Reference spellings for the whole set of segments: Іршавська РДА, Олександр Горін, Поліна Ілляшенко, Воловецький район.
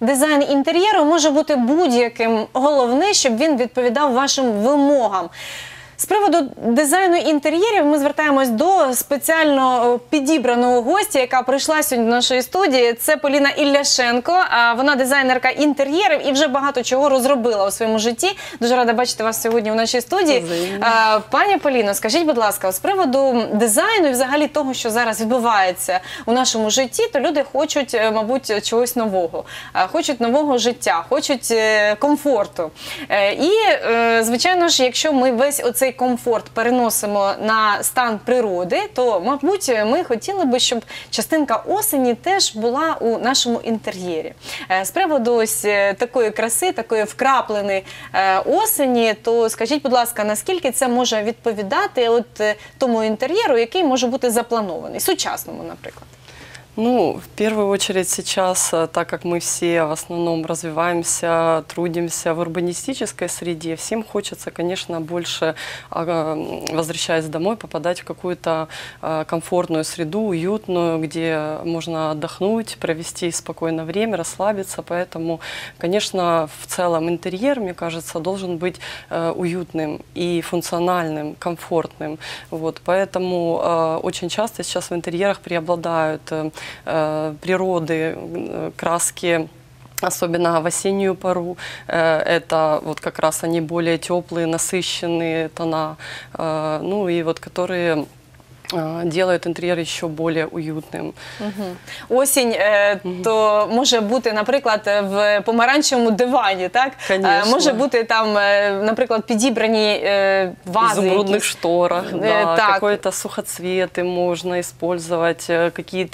дизайн інтер'єру може бути будь-яким. Головне, щоб він відповідав вашим вимогам. З приводу дизайну інтер'єрів ми звертаємось до спеціально підібраного гостя, яка прийшла сьогодні до нашої студії. Це Поліна Ілляшенко, вона дизайнерка інтер'єрів і вже багато чого розробила у своєму житті. Дуже рада бачити вас сьогодні в нашій студії. Пані Поліно, скажіть, будь ласка, з приводу дизайну і взагалі того, що зараз відбувається у нашому житті, то люди хочуть, мабуть, чогось нового, хочуть нового життя, хочуть комфорту. І, звичайно ж, якщо ми весь оцей комфорт переносимо на стан природи, то, мабуть, ми хотіли би, щоб частинка осені теж була у нашому інтер'єрі. З приводу ось такої краси, такої вкрапленої осені, то скажіть, будь ласка, наскільки це може відповідати тому інтер'єру, який може бути запланований, сучасному, наприклад? Ну, в первую очередь сейчас, так как мы все в основном развиваемся, трудимся в урбанистической среде, всем хочется, конечно, больше, возвращаясь домой, попадать в какую-то комфортную среду, уютную, где можно отдохнуть, провести спокойное время, расслабиться. Поэтому, конечно, в целом интерьер, мне кажется, должен быть уютным и функциональным, комфортным. Вот, поэтому очень часто сейчас в интерьерах преобладают природы, краски, особенно в осеннюю пору. Это вот как раз они более теплые, насыщенные тона, ну и вот которые делают інтер'єр ще більш уютним. Осінь то може бути, наприклад, в помаранчевому дивані, так? Може бути там, наприклад, підібрані вази. В ізумрудних шторах, якісь сухоцвіти можна використовувати, якісь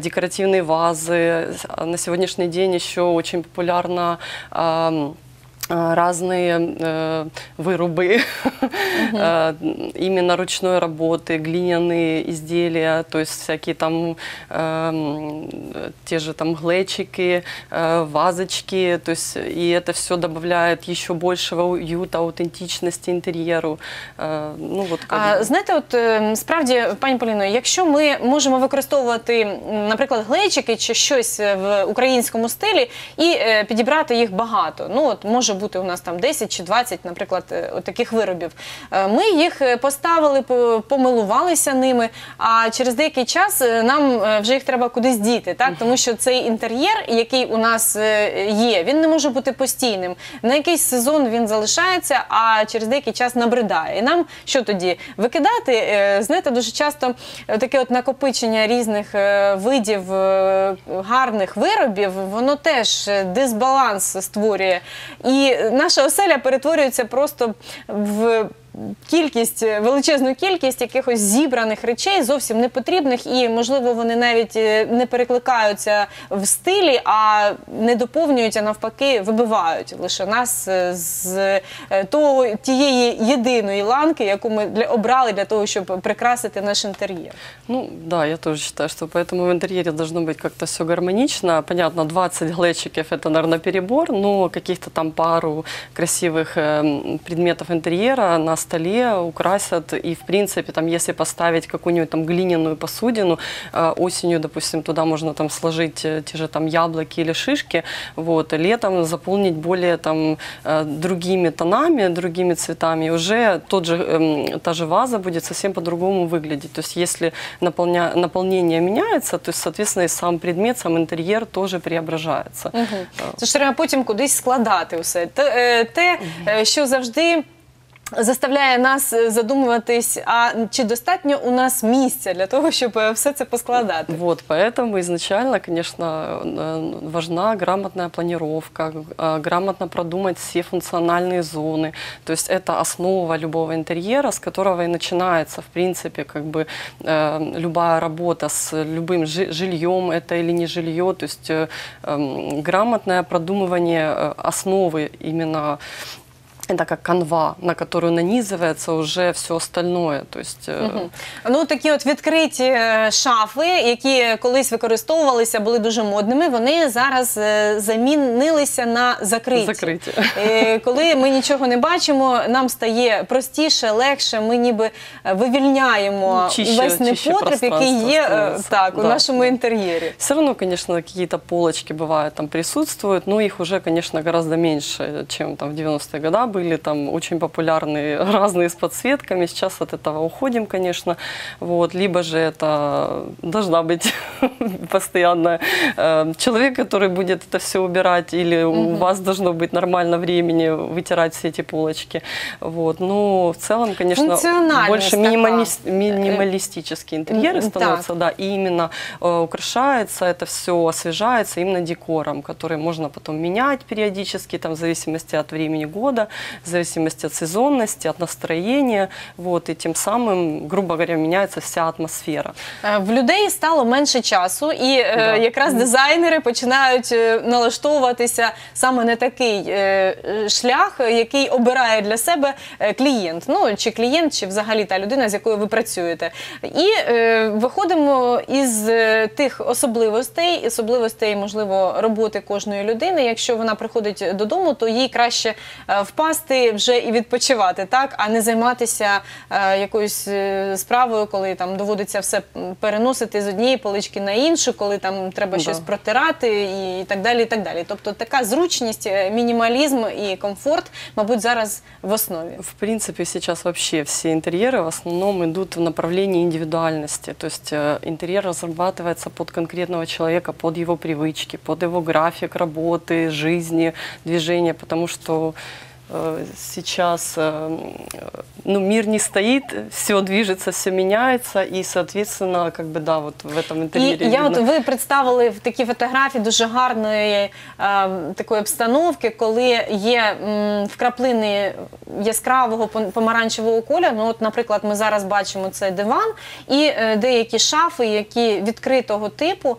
декоративні вази. На сьогоднішній день ще дуже популярно разные вырубы, именно ручной работы, глиняные изделия, то есть всякие там те же там глечики, вазочки, то есть и это все добавляет еще большего уюта, аутентичности интерьеру. Ну вот. Знаете, вот справді, пані Поліно, якщо ми можемо використовувати, наприклад, глечики чи щось в українському стилі і підібрати їх багато, ну от може бути у нас там 10 чи 20, наприклад, таких виробів. Ми їх поставили, помилувалися ними, а через деякий час нам вже їх треба кудись діти, так? Тому що цей інтер'єр, який у нас є, він не може бути постійним. На якийсь сезон він залишається, а через деякий час набридає. І нам що тоді? Викидати? Знаєте, дуже часто таке от накопичення різних видів гарних виробів, воно теж дисбаланс створює. І наша оселя перетворюється просто в величезну кількість якихось зібраних речей, зовсім непотрібних, і, можливо, вони навіть не перекликаються в стилі, а не доповнюють, а навпаки вибивають лише нас з тієї єдиної ланки, яку ми обрали для того, щоб прикрасити наш інтер'єр. Ну, да, я теж вважаю, що тому в інтер'єрі має бути як-то все гармонічно. Понятно, 20 глечиків – це, мабуть, перебор, але якісь там пару красивих предметів інтер'єра на столе украсят, и в принципе там, если поставить какую-нибудь там глиняную посудину осенью, допустим, туда можно там сложить те же там яблоки или шишки, вот, летом заполнить более там другими тонами, другими цветами, уже та же ваза будет совсем по-другому выглядеть. То есть если наполнение меняется, то есть соответственно и сам предмет, сам интерьер тоже преображается. Тож треба потім кудись складати усе. Те, що завжди заставляє нас задумуватись, а чи достатньо у нас місця для того, щоб все це поскладати? Вот, поэтому изначально, конечно, важна грамотная планировка, грамотно продумать все функциональные зоны. То есть это основа любого интерьера, с которого и начинается, в принципе, как бы любая работа с любым жильем, это или не жилье. То есть грамотное продумывание основы именно Это как канва, на которую нанизывается уже все остальное. То есть, Ну, такі от відкриті шафи, які колись використовувалися, були дуже модними, вони зараз замінилися на закриті. Коли ми нічого не бачимо, нам стає простіше, легше, ми ніби вивільняємо весь непотріб, який є у нашому інтер'єрі. Все одно, звісно, якісь полочки бувають, там присутствують, але їх вже, звісно, гораздо менше, ніж в 90-ті роки були. Там дуже популярні різні з підсвітками, зараз від цього уходимо, звісно. Либо же это должна быть постоянно человек, который будет это все убирать, или у вас должно быть нормально времени вытирать все эти полочки. Но в целом, конечно, больше минималистические интерьеры становятся, да, и именно украшается это все, освежается именно декором, который можно потом менять периодически, там, в зависимости от времени года, в зависимости от сезонности, от настроения, и тем самим, грубо говоря, міняється вся атмосфера. В людей стало менше часу, і якраз дизайнери починають налаштовуватися саме на такий шлях, який обирає для себе клієнт. Ну, чи клієнт, чи взагалі та людина, з якою ви працюєте. І виходимо із тих особливостей, можливо, роботи кожної людини. Якщо вона приходить додому, то їй краще впасти вже і відпочивати, так? А не займатися якоюсь справою, коли доводиться все переносити з однієї полички на іншу, коли треба щось протирати і так далі. Тобто така зручність, мінімалізм і комфорт, мабуть, зараз в основі. В принципі, зараз взагалі всі інтер'єри в основному йдуть в направленні індивідуальності. Тобто інтер'єр розробляється під конкретного чоловіка, під його привички, під його графік роботи, життя, движення, тому що сейчас мир не стоит, все движется, все меняется, и, соответственно, как бы, да, вот в этом интерьере. И я вот, вы представили такі фотографії дуже гарної такої обстановки, коли є вкраплини яскравого помаранчевого кольору. Ну, от, наприклад, ми зараз бачимо цей диван і деякі шафи, які відкритого типу,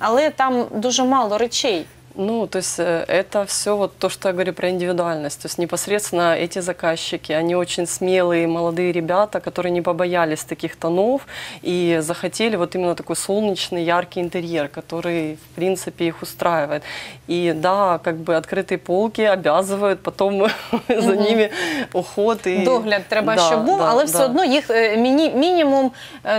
але там дуже мало речей. Ну, то есть это все вот то, что я говорю про индивидуальность. То есть непосредственно эти заказчики, они очень смелые молодые ребята, которые не побоялись таких тонов и захотели вот именно такой солнечный, яркий интерьер, который, в принципе, их устраивает. И да, как бы открытые полки обязывают потом за ними уход. Догляд треба, щоб був, але все одно їх мінімум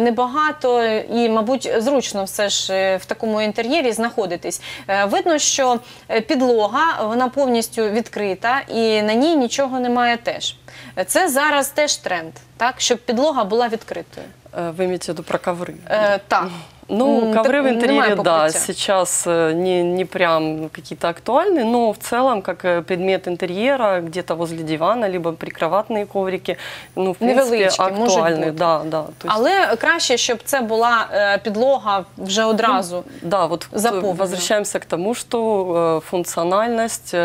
небагато і, мабуть, зручно все ж в такому інтер'єрі знаходитись. Видно, що підлога, вона повністю відкрита і на ній нічого немає теж. Це зараз теж тренд, так? Щоб підлога була відкритою. Ви маєте в виду про коври? Так. Ну, ковры в интерьере, да, сейчас не прям какие-то актуальные, но в целом, как предмет интерьера, где-то возле дивана, либо прикроватные коврики, ну, в принципе, актуальные. Да. Але краще, щоб це була підлога вже одразу заповнена. Да, вот возвращаемся к тому, что функциональность,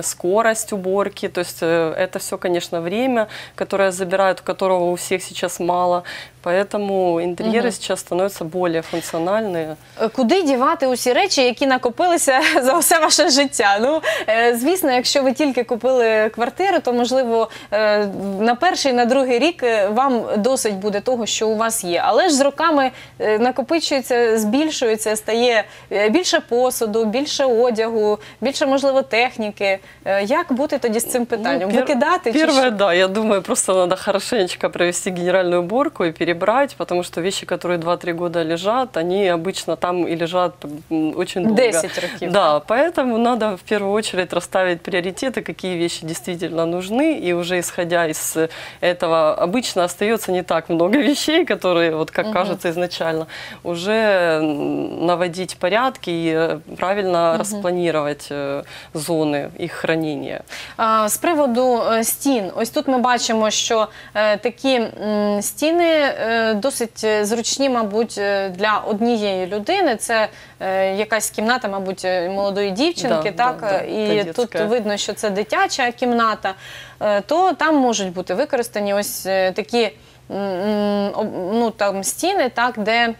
скорость уборки, то есть это все, конечно, время, которое забирают, которого у всех сейчас мало, поэтому интерьеры сейчас становятся более функциональными. Куди дівати усі речі, які накопилися за все ваше життя? Ну, звісно, якщо ви тільки купили квартиру, то, можливо, на перший, на другий рік вам досить буде того, що у вас є. Але ж з роками накопичується, збільшується, стає більше посуду, більше одягу, більше, можливо, техніки. Як бути тоді з цим питанням? Викидати чи що? Перше, да, я думаю, просто треба хорошенечко провести генеральну уборку і перебрати, тому що речі, які 2-3 роки лежать, они обычно там и лежат очень долго. 10 років. Да, поэтому надо в первую очередь расставить приоритеты, какие вещи действительно нужны, и уже исходя из этого, обычно остается не так много вещей, которые, вот как кажется изначально, уже наводить порядки и правильно распланировать зоны их хранения. З приводу стін, ось тут ми бачимо, що такі стіни досить зручні, мабуть, для однієї людини. Це якась кімната, мабуть, молодої дівчинки, так? І тут видно, що це дитяча кімната, то там можуть бути використані ось такі стіни, так, де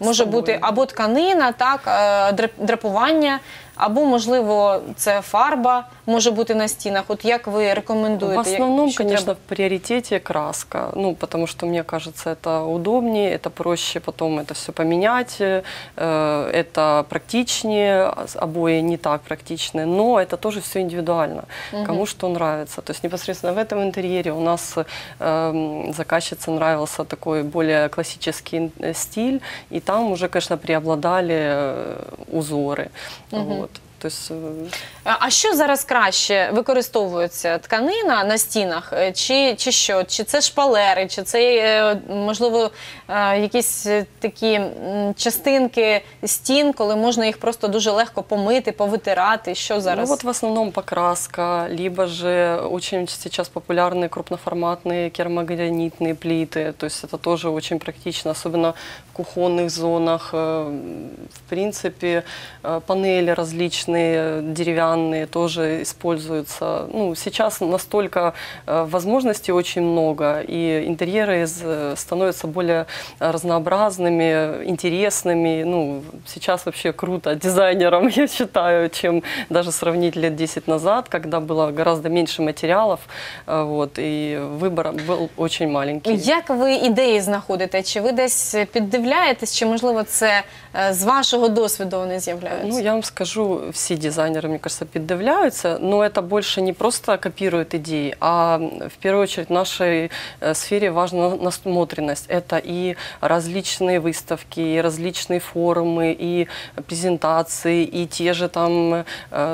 може бути або тканина, так, драпування, або, можливо, це фарба може бути на стінах. От як ви рекомендуєте? В основному, звісно, в пріоритеті краска. Ну, тому що, мені кажеться, це удобніше, це проще потім це все поміняти, це практичніше, обої не так практичні, але це теж все індивідуально, кому що подобається. Тобто, непосредственно в цьому інтер'єрі у нас заказчице нравився такий більш класичний стиль, і там вже, звісно, преобладали узори. А що зараз краще використовується? Тканина на стінах? Чи що? Чи це шпалери? Чи це, можливо, якісь такі частинки стін, коли можна їх просто дуже легко помити, повитирати? Що зараз? Ну, от в основному покраска, либо ж дуже зараз популярні крупноформатні керамогранітні плити. Тобто це теж дуже практично, особливо в кухонних зонах. В принципі, панелі різні. Деревянные тоже используются. Ну, сейчас настолько возможностей очень много, и интерьеры становятся более разнообразными, интересными. Ну, сейчас вообще круто дизайнерам, я считаю, чем даже сравнить лет 10 назад, когда было гораздо меньше материалов, вот, и выбор был очень маленький. Как вы идеи знаходите? Чи ви десь піддивляєтесь, чи, можливо, це з вашого досвіду вони з'являються? Ну, я вам скажу, все дизайнеры, мне кажется, поддавляются, но это больше не просто копируют идеи, а в первую очередь в нашей сфере важна насмотренность. Это и различные выставки, и различные форумы, и презентации, и те же там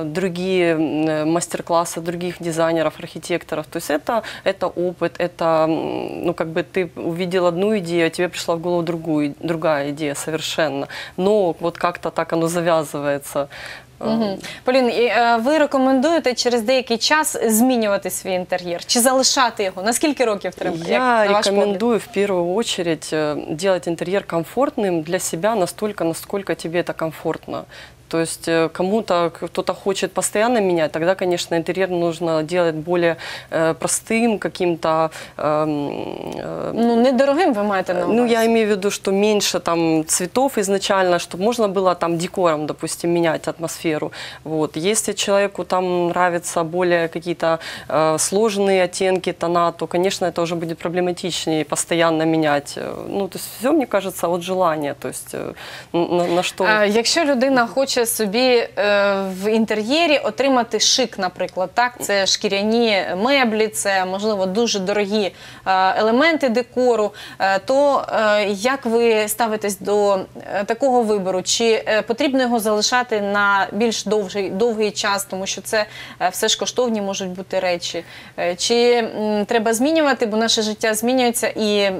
другие мастер-классы других дизайнеров, архитекторов. То есть это опыт, это, ну, как бы ты увидел одну идею, а тебе пришла в голову другая идея совершенно. Но вот как-то так оно завязывается. Поліна, ви рекомендуєте через деякий час змінювати свій інтер'єр? Чи залишати його? На скільки років треба? Я рекомендую в першу чергу робити інтер'єр комфортним для себе настільки, наскільки тобі це комфортно. То есть кому-то, кто-то хочет постоянно менять, тогда, конечно, интерьер нужно делать более простым, каким-то... Ну, недорогим вы маете на вас? Ну, я имею в виду, что меньше там цветов изначально, чтобы можно было там декором, допустим, менять атмосферу. Вот. Если человеку там нравятся более какие-то сложные оттенки, тона, то, конечно, это уже будет проблематичнее постоянно менять. Ну, то есть все, мне кажется, от желания, то есть на что... Если людина хочет собі в інтер'єрі отримати шик, наприклад, так? Це шкіряні меблі, це, можливо, дуже дорогі елементи декору. То як ви ставитесь до такого вибору? Чи потрібно його залишати на більш довгий час, тому що це все ж коштовні можуть бути речі? Чи треба змінювати, бо наше життя змінюється, і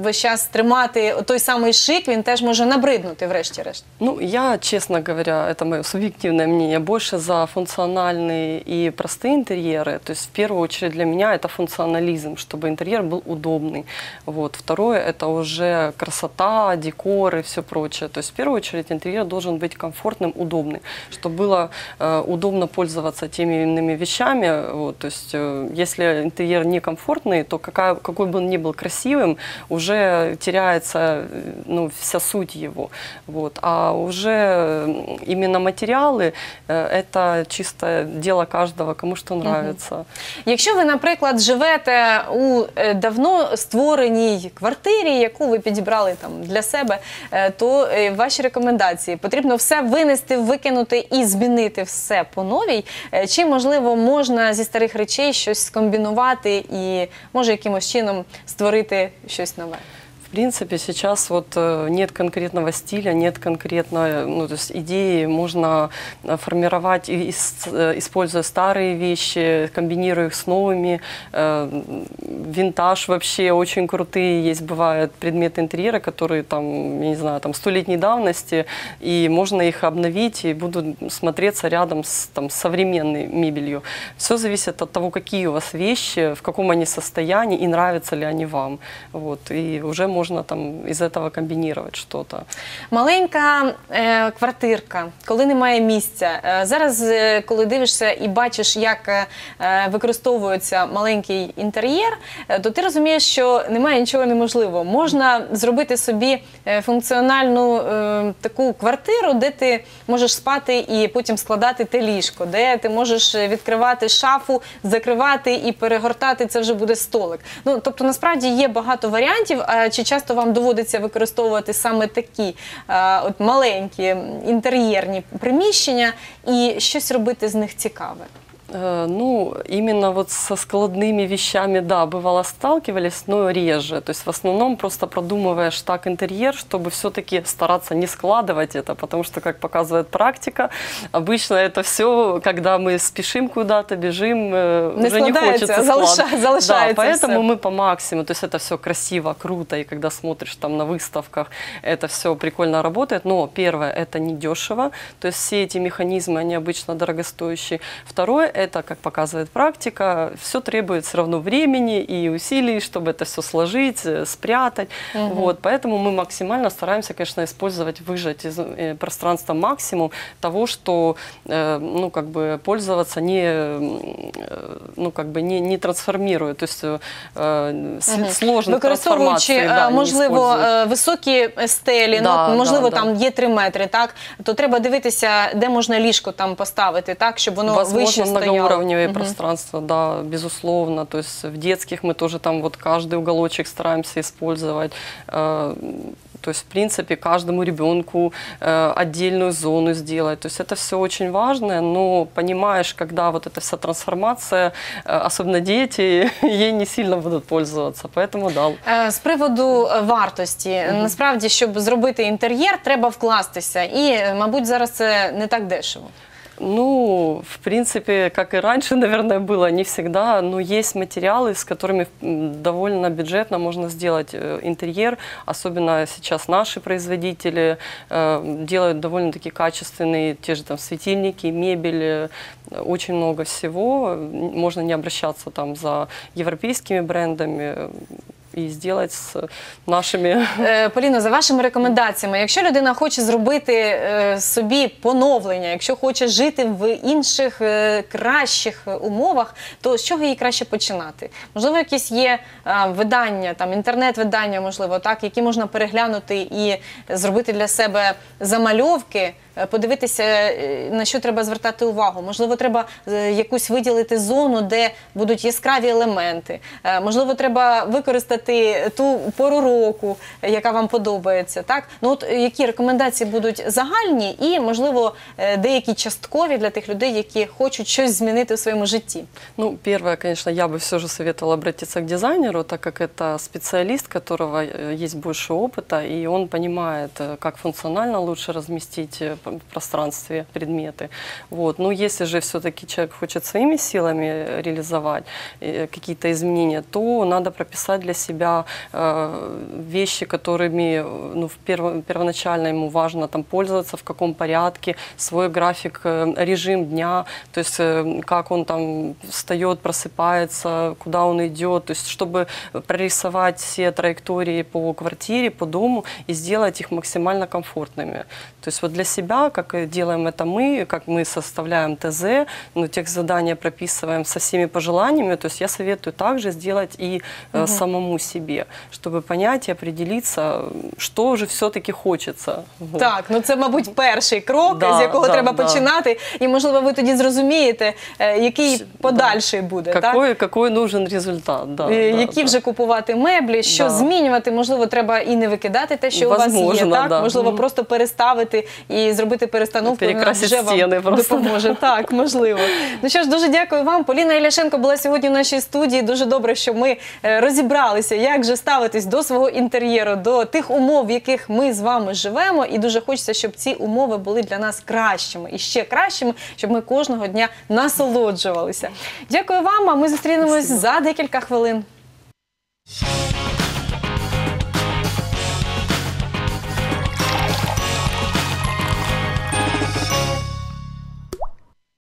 весь час тримати той самий шик, він теж може набриднути врешті-решт? Ну, я, чесно говорю, это мое субъективное мнение, больше за функциональные и простые интерьеры. То есть в первую очередь для меня это функционализм, чтобы интерьер был удобный. Вот. Второе это уже красота, декор и все прочее. То есть в первую очередь интерьер должен быть комфортным, удобным, чтобы было удобно пользоваться теми или иными вещами. Вот. То есть если интерьер некомфортный, то какой бы он ни был красивым, уже теряется, ну, вся суть его. Вот. А уже именно материалы – это чисто дело каждого, кому что нравится. Если вы, например, живете у давно створеній квартирі, яку ви підібрали для себе, то ваші рекомендації – потрібно все винести, викинути і змінити все по новій? Чи, можливо, можна зі старих речей щось скомбінувати і, може, якимось чином створити щось нове? В принципе, сейчас вот нет конкретного стиля, нет конкретной, ну, то есть идеи, можно формировать, используя старые вещи, комбинируя их с новыми. Винтаж вообще очень крутые есть, бывают предметы интерьера, которые там, я не знаю, там 100-летней давности, и можно их обновить и будут смотреться рядом с там, современной мебелью. Все зависит от того, какие у вас вещи, в каком они состоянии и нравятся ли они вам. Вот, и уже можно можно там из этого комбинировать что-то. Маленька квартирка, коли немає місця. Зараз, коли дивишся і бачиш, як використовується маленький інтер'єр, то ти розумієш, що немає нічого неможливого. Можна зробити собі функціональну таку квартиру, де ти можеш спати і потім складати те ліжко, де ти можеш відкривати шафу, закривати і перегортати, це вже буде столик. Ну, тобто, насправді, є багато варіантів. Чи часто вам доводиться використовувати саме такі от маленькі інтер'єрні приміщення і щось робити з них цікаве? Ну, именно вот со складными вещами, да, бывало сталкивались, но реже. То есть в основном просто продумываешь так интерьер, чтобы все-таки стараться не складывать это, потому что, как показывает практика, обычно это все, когда мы спешим куда-то, бежим, уже не хочется складывать. Да, поэтому мы по максимуму, то есть это все красиво, круто, и когда смотришь там на выставках, это все прикольно работает. Но первое, это не дешево, то есть все эти механизмы, они обычно дорогостоящие. Второе, это, как показывает практика, все требует все равно времени и усилий, чтобы это все сложить, спрятать. Вот, поэтому мы максимально стараемся, конечно, использовать, выжать из пространства максимум того, что, ну, как бы пользоваться не, ну, как бы не трансформирует, то есть сложных трансформаций. Да, можливо, високі стелі, да, ну, можливо, да, там є 3 метри, так? То треба дивитися, де можна ліжко там поставити, так, щоб воно вище стояло. Многоуровневые пространства, да, безусловно. То есть в детских мы тоже там вот каждый уголочек стараемся использовать. То есть, в принципе, каждому ребенку отдельную зону сделать. То есть это все очень важно, но понимаешь, когда вот эта вся трансформация, особенно дети, ей не сильно будут пользоваться. Поэтому дал. З приводу вартості. Насправді, щоб зробити інтер'єр, треба вкластися. І, мабуть, зараз це не так дешево. Ну, в принципе, как и раньше, наверное, было, не всегда, но есть материалы, с которыми довольно бюджетно можно сделать интерьер, особенно сейчас наши производители делают довольно-таки качественные, те же там светильники, мебель, очень много всего, можно не обращаться там за европейскими брендами, і зробити з нашими... Поліно, за вашими рекомендаціями, якщо людина хоче зробити собі поновлення, якщо хоче жити в інших, кращих умовах, то з чого їй краще починати? Можливо, якісь є видання, інтернет-видання, можливо, які можна переглянути і зробити для себе замальовки, подивитися, на що треба звертати увагу. Можливо, треба якусь виділити зону, де будуть яскраві елементи. Можливо, треба використати ту пору року, яка вам подобається. Які рекомендації будуть загальні і, можливо, деякі часткові для тих людей, які хочуть щось змінити у своєму житті? Ну, перше, звісно, я би все ж советувала звернутися до дизайнера, так як це спеціаліст, у якого є більше опиту, і він розуміє, як функціонально краще розмістити в пространстве предметы. Вот. Но если же все-таки человек хочет своими силами реализовать какие-то изменения, то надо прописать для себя вещи, которыми, ну, первоначально ему важно там пользоваться, в каком порядке, свой график, режим дня, то есть как он там встает, просыпается, куда он идет, то есть чтобы прорисовать все траектории по квартире, по дому и сделать их максимально комфортными. То есть вот для себя, как делаем это мы, как мы составляем ТЗ, ну, техзадания прописываем со всеми пожеланиями. То есть я советую также сделать и самому себе, чтобы понять и определиться, что же все-таки хочется. Так, ну це, мабуть, перший крок, з якого треба починати. І, можливо, ви тоді зрозумієте, який подальший буде. Який нужен результат. Які вже купувати меблі, що змінювати. Можливо, треба і не викидати те, що у вас є. Можливо, просто переставити і зробити перестановку, вона вже вам допоможе. Так, можливо. Ну що ж, дуже дякую вам. Поліна Ілляшенко була сьогодні в нашій студії. Дуже добре, що ми розібралися, як же ставитись до свого інтер'єру, до тих умов, в яких ми з вами живемо. І дуже хочеться, щоб ці умови були для нас кращими. І ще кращими, щоб ми кожного дня насолоджувалися. Дякую вам, а ми зустрінемось за декілька хвилин.